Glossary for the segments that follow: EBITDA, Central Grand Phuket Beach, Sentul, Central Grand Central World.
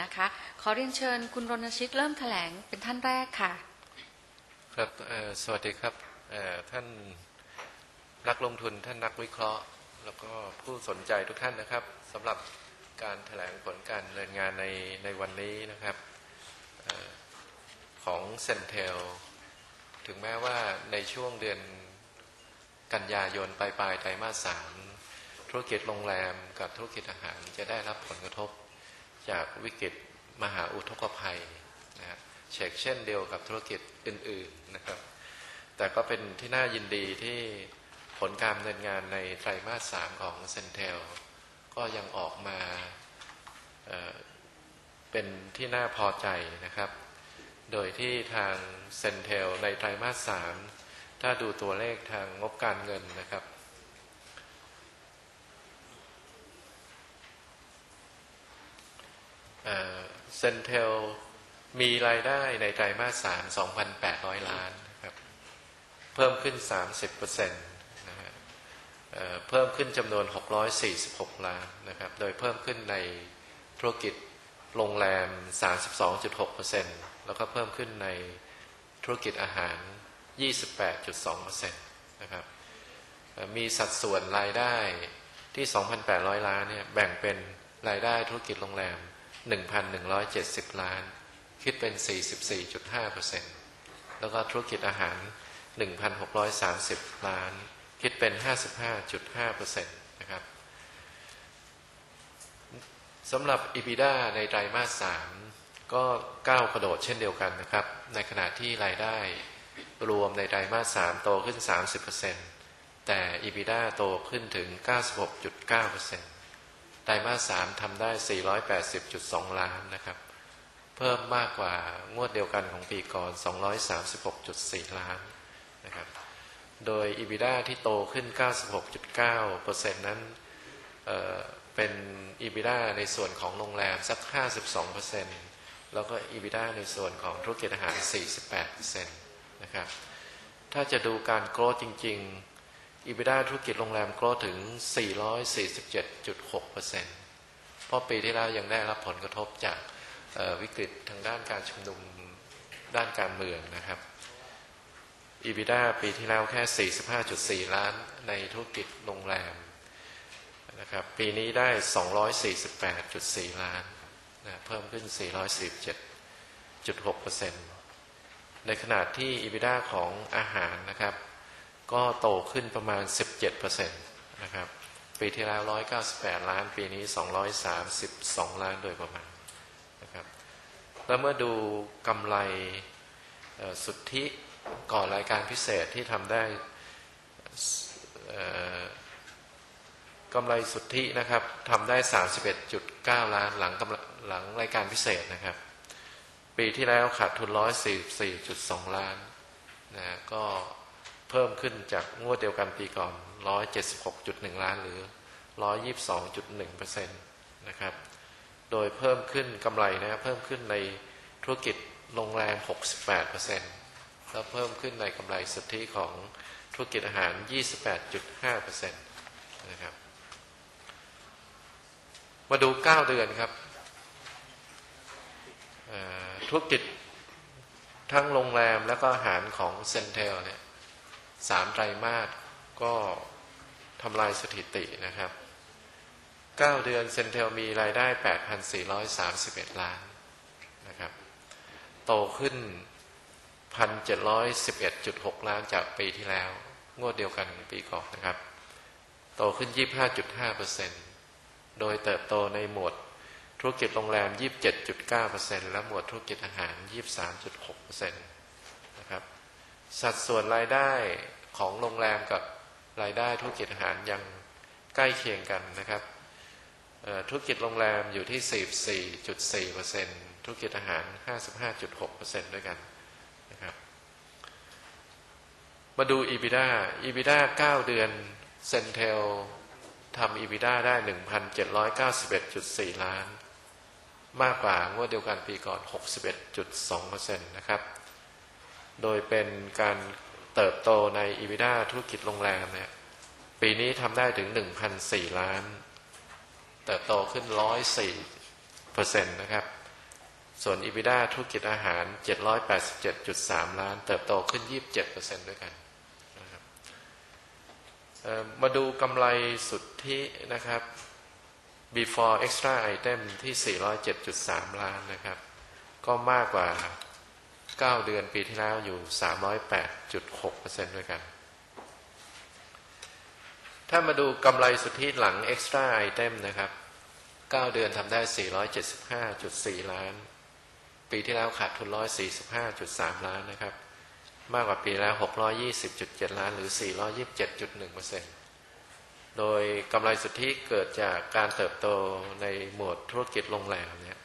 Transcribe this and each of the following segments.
นะคะขอเรียนเชิญคุณรณชิตเริ่มแถลงเป็นท่านแรกค่ะครับสวัสดีครับท่านนักลงทุนท่านนักวิเคราะห์แล้วก็ผู้สนใจทุกท่านนะครับสำหรับการแถลงผลการดำเนินงานในวันนี้นะครับของเซนเทลถึงแม้ว่าในช่วงเดือนกันยายนปลายไตรมาส 3ธุรกิจโรงแรมกับธุรกิจอาหารจะได้รับผลกระทบจากวิกฤตมหาอุทกภัยนะเช่นเดียวกับธุรกิจอื่นๆนะครับแต่ก็เป็นที่น่ายินดีที่ผลการดำเนินงานในไตรมาส 3ของเซนเทลก็ยังออกมาเป็นที่น่าพอใจนะครับโดยที่ทางเซนเทลในไตรมาส 3ถ้าดูตัวเลขทางงบการเงินนะครับเซนเทลมีรายได้ในไตรมาส 3 2,800 ล้านนะครับเพิ่มขึ้น 30% นะฮะเพิ่มขึ้นจำนวน646ล้านนะครับโดยเพิ่มขึ้นในธุรกิจโรงแรม 32.6% แล้วก็เพิ่มขึ้นในธุรกิจอาหาร 28.2% นะครับมีสัดส่วนรายได้ที่ 2,800 ล้านเนี่ยแบ่งเป็นรายได้ธุรกิจโรงแรม 1,170 ล้านคิดเป็น 44.5% แล้วก็ธุรกิจอาหาร 1,630 ล้านคิดเป็น 55.5% นะครับสำหรับ EBITDA ในไตรมาส 3ก็ก้าวกระโดดเช่นเดียวกันนะครับในขณะที่รายได้รวมในไตรมาส 3โตขึ้น 30% แต่ EBITDA โตขึ้นถึง 96.9% ไตรมาส 3ทำได้ 480.2 ล้านนะครับเพิ่มมากกว่างวดเดียวกันของปีก่อน 236.4 ล้านนะครับโดย EBITDA ที่โตขึ้น 96.9% นั้นเป็น EBITDA ในส่วนของโรงแรมสัก 52% แล้วก็ EBITDA ในส่วนของธุรกิจอาหาร 48% นะครับถ้าจะดูการโกรธจริงๆ EBITDA ธุรกิจโรงแรมโกรธถึง 447.6% เพราะปีที่แล้วยังได้รับผลกระทบจากวิกฤตทางด้านการชุมนุมด้านการเมืองนะครับ EBITDA ปีที่แล้วแค่ 45.4 ล้านในธุรกิจโรงแรมนะครับปีนี้ได้ 248.4 ล้านนะเพิ่มขึ้น 447.6% ในขณะที่ EBITDA ของอาหารนะครับก็โตขึ้นประมาณ 17% นะครับปีที่แล้ว 198 ล้านปีนี้ 232 ล้านโดยประมาณนะครับแล้วเมื่อดูกำไรสุทธิก่อนรายการพิเศษที่ทำได้กำไรสุทธินะครับทำได้ 31.9 ล้านหลังรายการพิเศษนะครับปีที่แล้วขาดทุน 144.2 ล้านนะก็เพิ่มขึ้นจากงวดเดียวกันปีก่อน 176.1 ล้านหรือ 122.1% นะครับโดยเพิ่มขึ้นกำไรนะเพิ่มขึ้นในธุรกิจโรงแรม 68% แล้วเพิ่มขึ้นในกำไรสุทธิของธุรกิจอาหาร 28.5%นะครับมาดู9เดือนครับธุรกิจทั้งโรงแรมและก็อาหารของเซนเทลเนี่ย3ไตรมาสก็ทำลายสถิตินะครับ9เดือนเซนเทลมีรายได้ 8,431 ล้านนะครับโตขึ้น 1,711.6 ล้านจากปีที่แล้วงวดเดียวกันปีก่อนนะครับโตขึ้น 25.5% โดยเติบโตในหมวดธุรกิจโรงแรม 27.9% และหมวดธุรกิจอาหาร 23.6% นะครับสัดส่วนรายได้ของโรงแรมกับรายได้ธุรกิจอาหารยังใกล้เคียงกันนะครับธุรกิจโรงแรมอยู่ที่ 44.4% ธุรกิจอาหาร 55.6% ด้วยกันนะครับมาดู EBITDA 9 เดือนเซนเทลทำ EBITDA ได้ 1,791.4 ล้านมากกว่างวดเดียวกันปีก่อน 61.2% นะครับโดยเป็นการเติบโตใน EBITDA ธุรกิจโรงแรมเนี่ยปีนี้ทำได้ถึง 1,004 ล้านเติบโตขึ้น 104% นะครับ ส่วน EBITDA ธุรกิจอาหาร 787.3 ล้านเติบโตขึ้น 27% ด้วยกันนะครับมาดูกำไรสุทธินะครับ before extra item ที่ 407.3 ล้านนะครับก็มากกว่า9เดือนปีที่แล้วอยู่ 308.6% ด้วยกันถ้ามาดูกำไรสุทธิหลัง extra item นะครับ9เดือนทำได้ 475.4 ล้านปีที่แล้วขาดทุน 145.3 ล้านนะครับมากกว่าปีแล้ว 620.7 ล้านหรือ 427.1% โดยกำไรสุทธิเกิดจากการเติบโตในหมวดธุรกิจโรงแรมเนี่ย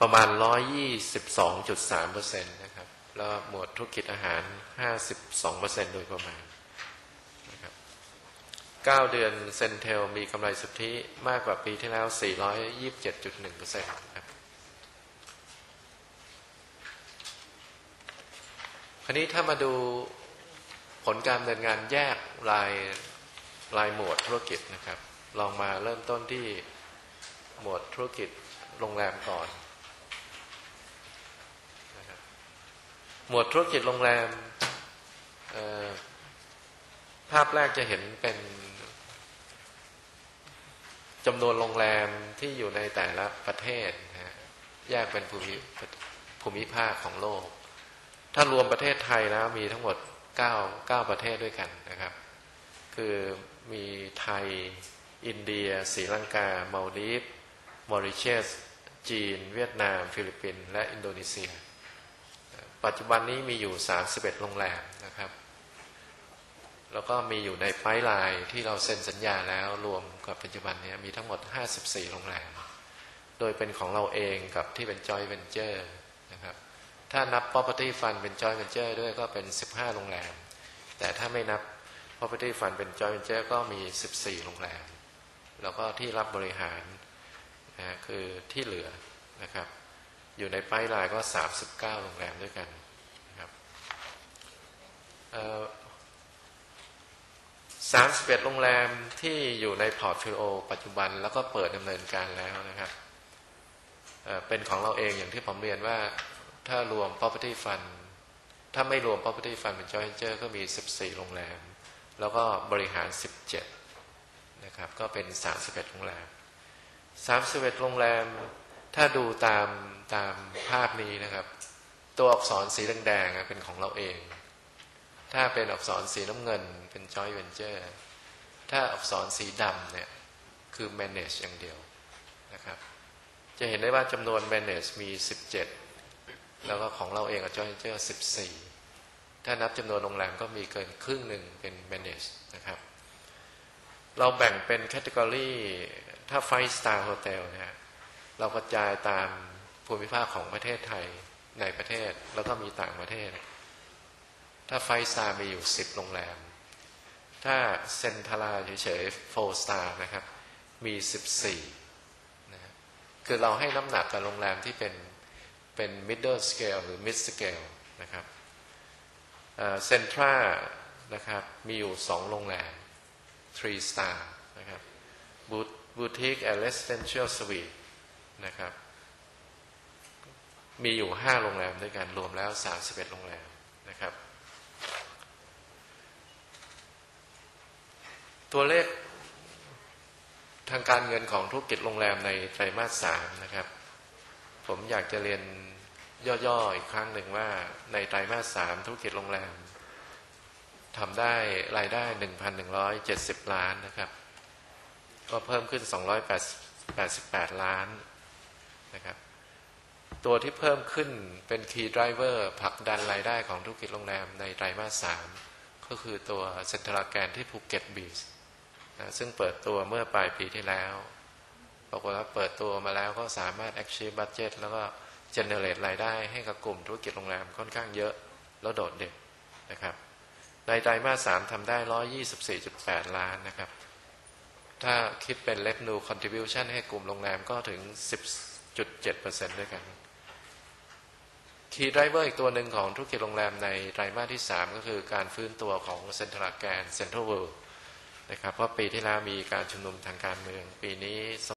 ประมาณ 122.3% นะครับแล้วหมวดธุรกิจอาหาร 52% โดยประมาณ9เดือนเซนเทลมีกำไรสุทธิมากกว่าปีที่แล้ว 427.1% ครับคราวนี้ถ้ามาดูผลการดำเนินงานแยกรายหมวดธุรกิจนะครับลองมาเริ่มต้นที่หมวดธุรกิจโรงแรมก่อนนะครับหมวดธุรกิจโรงแรมภาพแรกจะเห็นเป็นจำนวนโรงแรมที่อยู่ในแต่ละประเทศนะฮะแยกเป็นภูมิภาคของโลกถ้ารวมประเทศไทยแล้วมีทั้งหมด9ประเทศด้วยกันนะครับคือมีไทยอินเดียศรีลังกามัลดีฟมอริเชียสจีนเวียดนามฟิลิปปินส์และอินโดนีเซียปัจจุบันนี้มีอยู่31โรงแรมนะครับแล้วก็มีอยู่ในไพล์ไลน์ที่เราเซ็นสัญญาแล้วรวมกับปัจจุบันนี้มีทั้งหมด54โรงแรมโดยเป็นของเราเองกับที่เป็นจอยเวนเจอร์นะครับถ้านับ property fund เป็นจอยเวนเจอร์ด้วยก็เป็น15โรงแรมแต่ถ้าไม่นับ property fund เป็นจอยเวนเจอร์ก็มี14โรงแรมแล้วก็ที่รับบริหารนะคือที่เหลือนะครับอยู่ในไพล์ไลน์ก็39โรงแรมด้วยกันนะครับ31โรงแรมที่อยู่ในพอร์ตโฟลิโอปัจจุบันแล้วก็เปิดดำเนินการแล้วนะครับเป็นของเราเองอย่างที่ผมเรียนว่าถ้ารวม property fund ถ้าไม่รวม property fund เป็น joint venture ก็มี14โรงแรมแล้วก็บริหาร17นะครับก็เป็น31โรงแรม31โรงแรมถ้าดูตามภาพนี้นะครับตัวอักษรสีแดงๆเป็นของเราเองถ้าเป็นอักษรสีน้ำเงินเป็น joint venture ถ้าอักษรสีดำเนี่ยคือ manage อย่างเดียวนะครับจะเห็นได้ว่าจำนวน manage มี17แล้วก็ของเราเองกับ joint venture 14ถ้านับจำนวนโรงแรมก็มีเกินครึ่งหนึ่งเป็น manage นะครับเราแบ่งเป็น category ถ้า five star hotel นะเรากระจายตามภูมิภาคของประเทศไทยในประเทศแล้วก็มีต่างประเทศถ้าไฟสตาร์มีอยู่10โรงแรมถ้าเซ็นทราเฉยๆโฟสตาร์นะครับมี14นะคือเราให้น้ำหนักกับโรงแรมที่เป็น middle scale หรือ mid scale นะครับเซ็นทรานะครับมีอยู่2โรงแรม3 star นะครับ boutique and residential suite นะครับมีอยู่5โรงแรมด้วยกันรวมแล้ว31โรงแรมนะครับตัวเลขทางการเงินของธุรกิจโรงแรมในไตรมาส3นะครับผมอยากจะเรียนย่อๆอีกครั้งหนึ่งว่าในไตรมาส3ธุรกิจโรงแรมทำได้รายได้ 1,170 ล้านนะครับก็เพิ่มขึ้น288ล้านนะครับตัวที่เพิ่มขึ้นเป็น Key Driver ผลักดันรายได้ของธุรกิจโรงแรมในไตรมาส3ก็คือตัวเซ็นทรัลแกรนที่ภูเก็ตบีชนะซึ่งเปิดตัวเมื่อปลายปีที่แล้วปรากฏว่าเปิดตัวมาแล้วก็สามารถ achieve budget แล้วก็ generate รายได้ให้กับกลุ่มธุรกิจโรงแรมค่อนข้างเยอะแล้วโดดเด่นนะครับในไตรมาส3ทำได้ 124.8 ล้านนะครับถ้าคิดเป็น revenue contribution ให้กลุ่มโรงแรมก็ถึง 10.7% ด้วยกัน Key Driver อีกตัวหนึ่งของธุรกิจโรงแรมในไตรมาสที่3ก็คือการฟื้นตัวของเซ็นทรัลแกรนด์เซ็นทรัลเวิลด์นะครับเพราะปีที่แล้วมีการชุมนุมทางการเมืองปีนี้